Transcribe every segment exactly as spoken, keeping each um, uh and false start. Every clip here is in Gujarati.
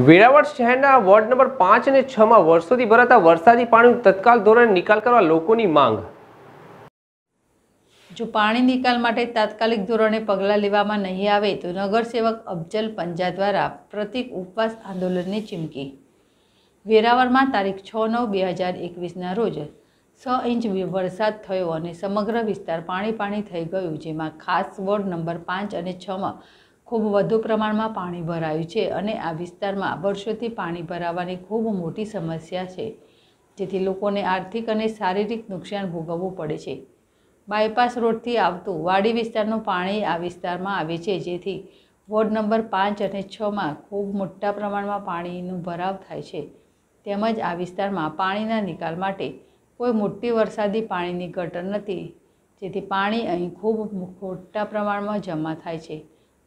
વેરાવળ શહેરના વોર્ડ નંબર પાંચ અને છ માં વર્ષોથી ભરાતા વરસાદી પાણીનો તત્કાલ ધોરણે નિકાલ કરવા લોકોની માંગ. જો પાણી નિકાલ માટે તાત્કાલિક ધોરણે પગલાં લેવામાં નહીં આવે તો નગરસેવક અફજલ પંજા દ્વારા પ્રતિક ઉપવાસ આંદોલનની ચીમકી. વેરાવળમાં તારીખ છ નવ બે હજાર એકવીસના રોજ છ ઇંચ વરસાદ થયો અને સમગ્ર વિસ્તાર પાણી પાણી થઈ ગયું, જેમાં ખાસ વોર્ડ નંબર પાંચ અને છમાં ખૂબ વધુ પ્રમાણમાં પાણી ભરાયું છે અને આ વિસ્તારમાં વર્ષોથી પાણી ભરાવાની ખૂબ મોટી સમસ્યા છે, જેથી લોકોને આર્થિક અને શારીરિક નુકસાન ભોગવવું પડે છે. બાયપાસ રોડથી આવતું વાડી વિસ્તારનું પાણી આ વિસ્તારમાં આવે છે, જેથી વોર્ડ નંબર પાંચ અને છમાં ખૂબ મોટા પ્રમાણમાં પાણીનું ભરાવ થાય છે. તેમજ આ વિસ્તારમાં પાણીના નિકાલ માટે કોઈ મોટી વરસાદી પાણીની ગટર નથી, જેથી પાણી અહીં ખૂબ મોટા પ્રમાણમાં જમા થાય છે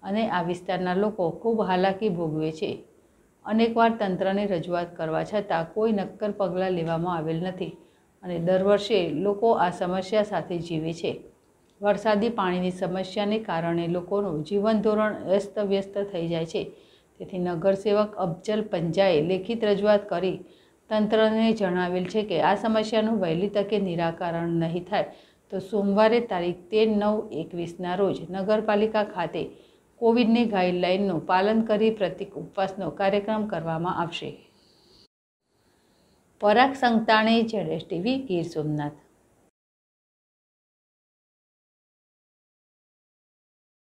અને આ વિસ્તારના લોકો ખૂબ હાલાકી ભોગવે છે. અનેકવાર તંત્રને રજૂઆત કરવા છતાં કોઈ નક્કર પગલાં લેવામાં આવેલ નથી અને દર વર્ષે લોકો આ સમસ્યા સાથે જીવે છે. વરસાદી પાણીની સમસ્યાને કારણે લોકોનું જીવન ધોરણ અસ્તવ્યસ્ત થઈ જાય છે. તેથી નગરસેવક અફજલ પંજાએ લેખિત રજૂઆત કરી તંત્રને જણાવેલ છે કે આ સમસ્યાનું વહેલી તકે નિરાકરણ નહીં થાય તો સોમવારે તારીખ તેર નવ એકવીસના રોજ નગરપાલિકા ખાતે કોવિડની ગાઈડલાઇનનું પાલન કરી પ્રતિક ઉપવાસનો કાર્યક્રમ કરવામાં આવશે. Parag Sangtani, Z S TV, Gir Somnath.